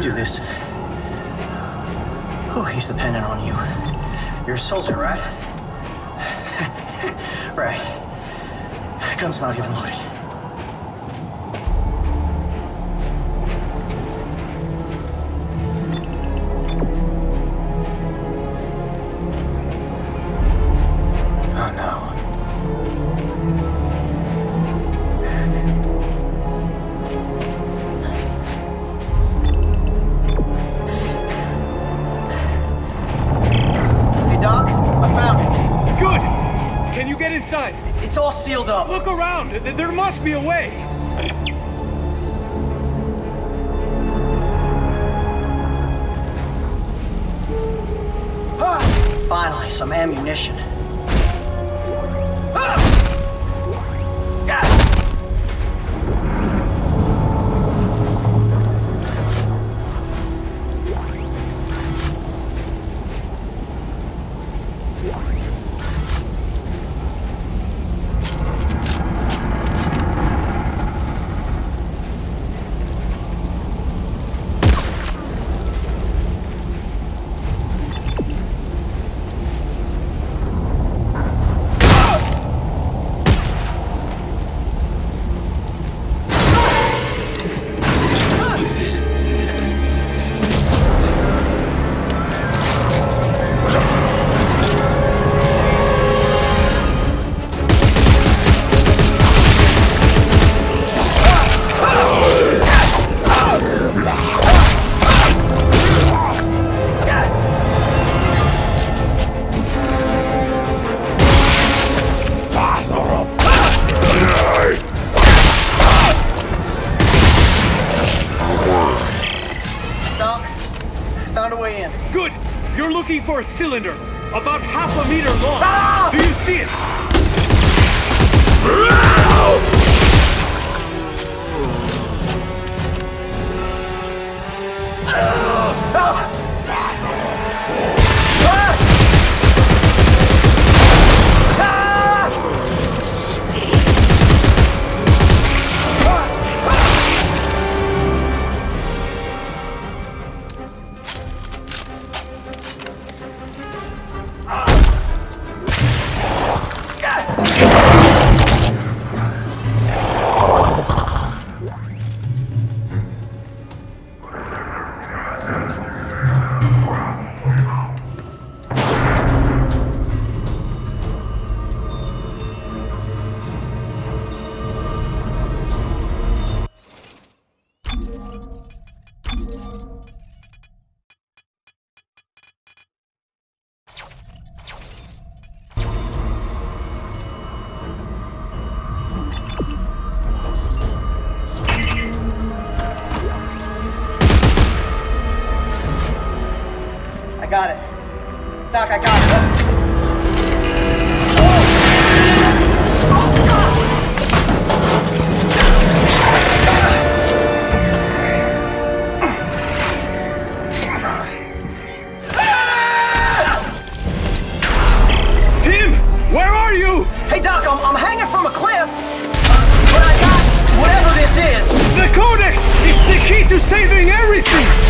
can do this. Oh, he's dependent on you. You're a soldier, right? Right. Gun's not even loaded. There must be a way. Ah! Finally, some ammunition. Ah! For a cylinder, about 1/2 meter long. Ah! Do you see it?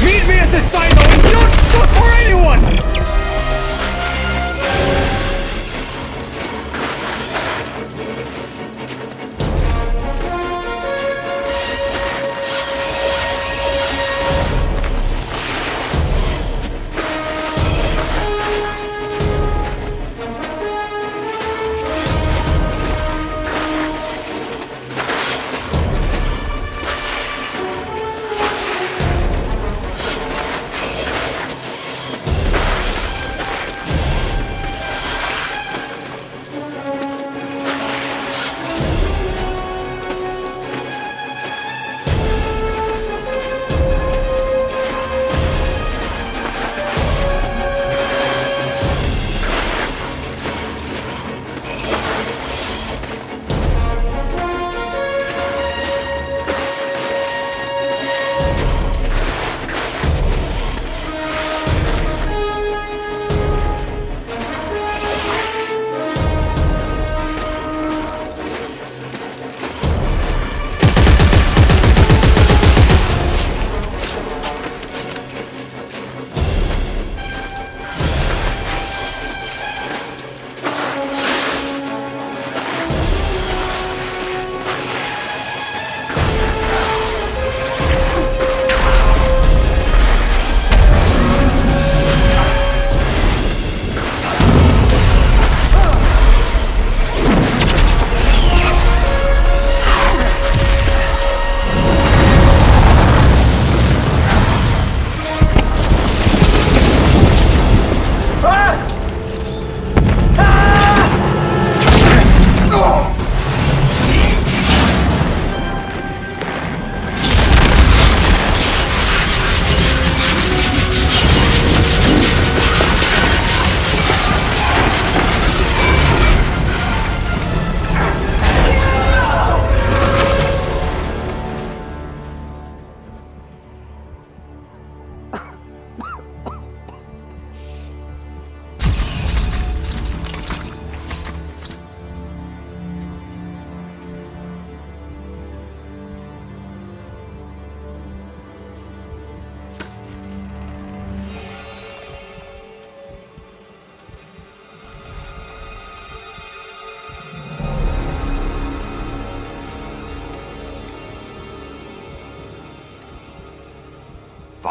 Meet me at the silo and don't look for anyone!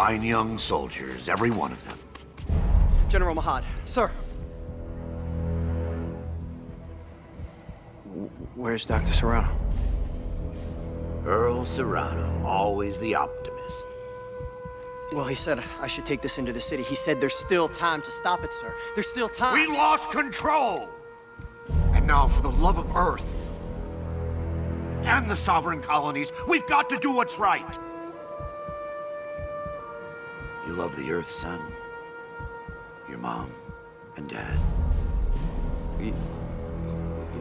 Fine young soldiers, every one of them. General Mahad, sir. Where's Dr. Serrano? Earl Serrano, always the optimist. Well, he said I should take this into the city. He said there's still time to stop it, sir. There's still time. We lost control! And now, for the love of Earth and the sovereign colonies, we've got to do what's right. You love the Earth, son. Your mom and dad.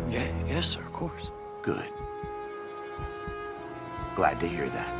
Yes, sir, of course. Good. Glad to hear that.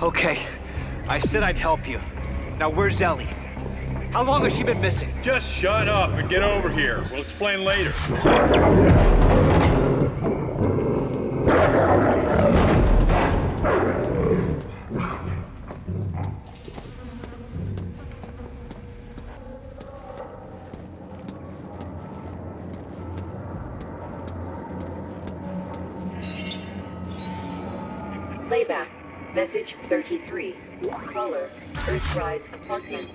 Okay, I said I'd help you. Now where's Ellie? How long has she been missing? Just shut up and get over here. We'll explain later. Playback. Message 33. Caller. First Rise Apartments.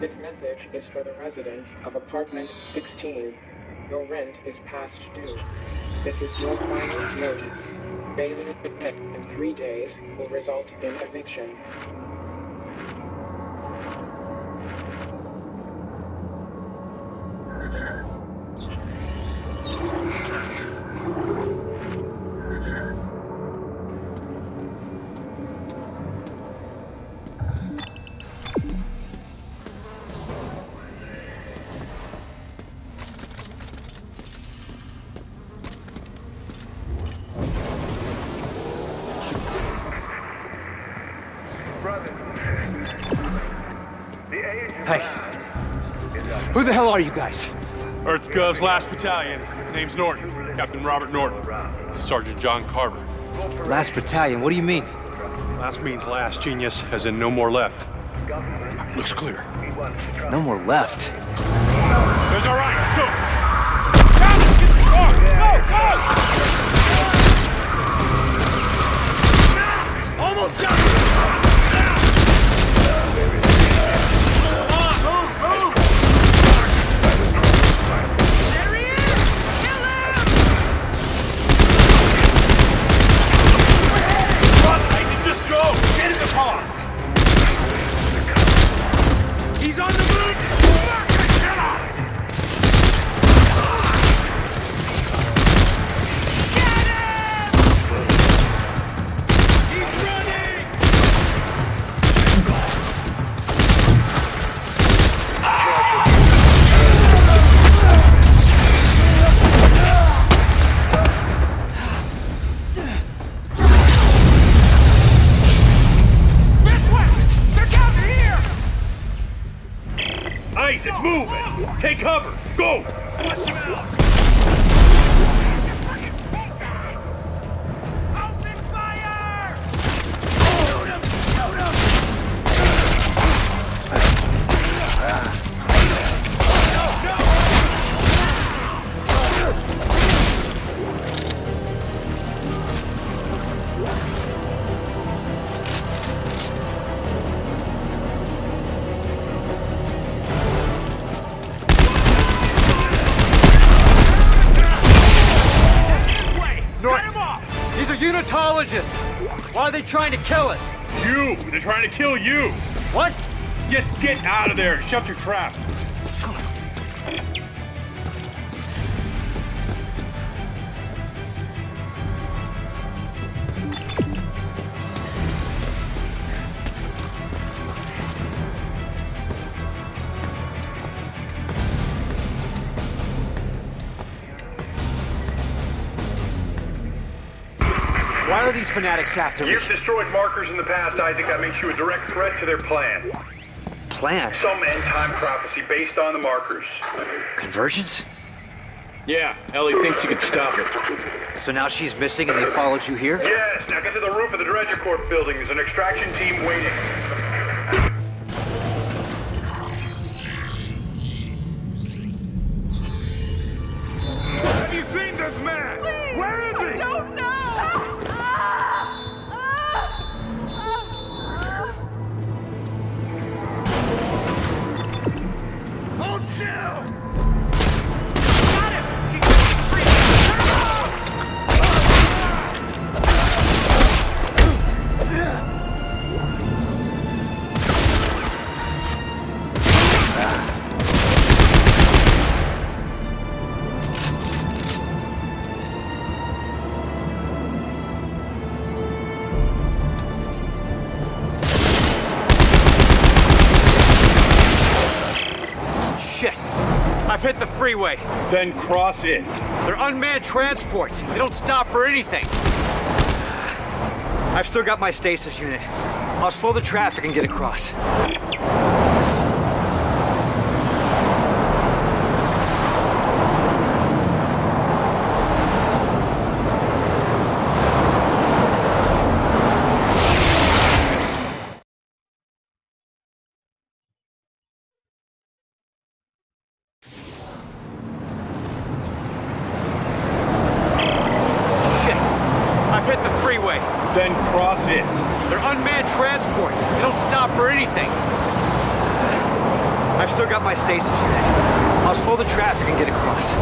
This message is for the residents of apartment 16. Your rent is past due. This is your final notice. Failure to pay in 3 days will result in eviction. Who the hell are you guys? Earth Gov's last battalion. Name's Norton. Captain Robert Norton. Sergeant John Carver. Last battalion? What do you mean? Last means last, genius, as in no more left. Looks clear. No more left? It's all right. Let's go. Challenge! Get the car! Go! Go! Almost got it! He's on the move! Get him! He's running! Ice, it's moving! Take cover! Go! Flush him out! Open fire! Shoot him! Shoot him! No! Unitologists! Why are they trying to kill us? You! They're trying to kill you! What? Just get out of there! Shut your trap! Son of a... Why are these fanatics after me? You've destroyed markers in the past, Isaac. That makes you a direct threat to their plan. Plan? Some end-time prophecy based on the markers. Convergence? Yeah, Ellie thinks you can stop it. So now she's missing and they followed you here? Yes, now get to the roof of the Dredger Corp building. There's an extraction team waiting. Have you seen this man? Please, where is he? I don't know! Hold still! Got him! He's free! Turn him Hit the freeway. Then cross it. They're unmanned transports. They don't stop for anything. I've still got my stasis unit. I'll slow the traffic and get across. Then cross it. They're unmanned transports. They don't stop for anything. I've still got my stasis unit. I'll slow the traffic and get across.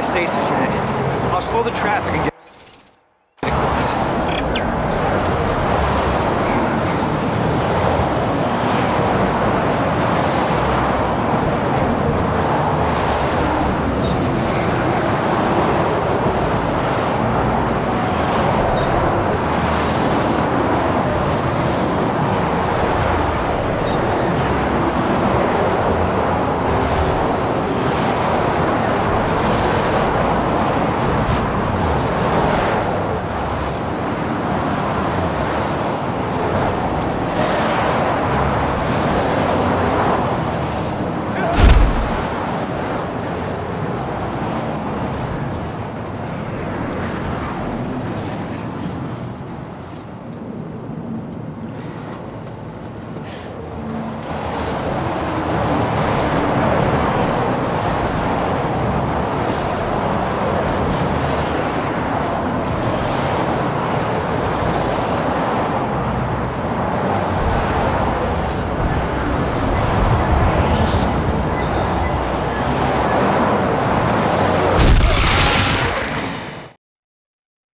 Stasis unit. I'll slow the traffic and get